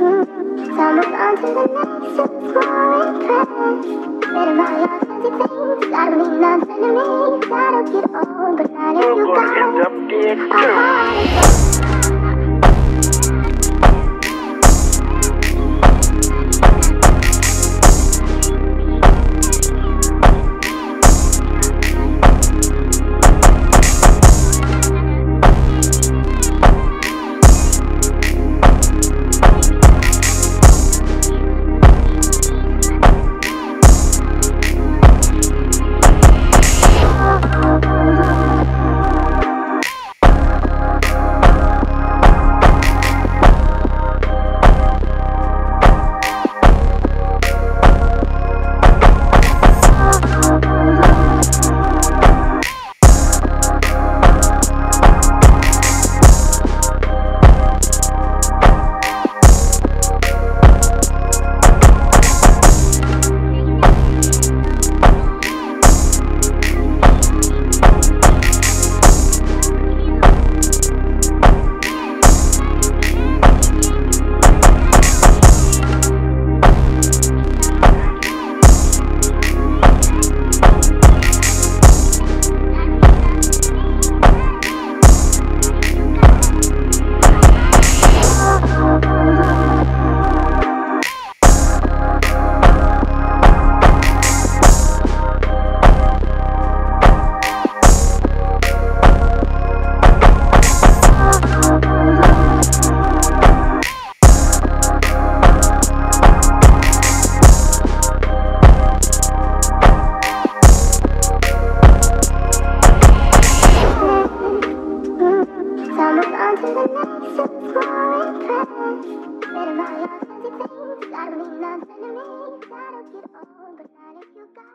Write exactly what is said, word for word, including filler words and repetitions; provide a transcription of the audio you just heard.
Almost onto the next, so poor and pressed. Better buy all kinds of things. I don't need none of the names. I don't get old, but I know you got it. I'm hard as hell. I don't need nothing to make, I don't get old, but not if you got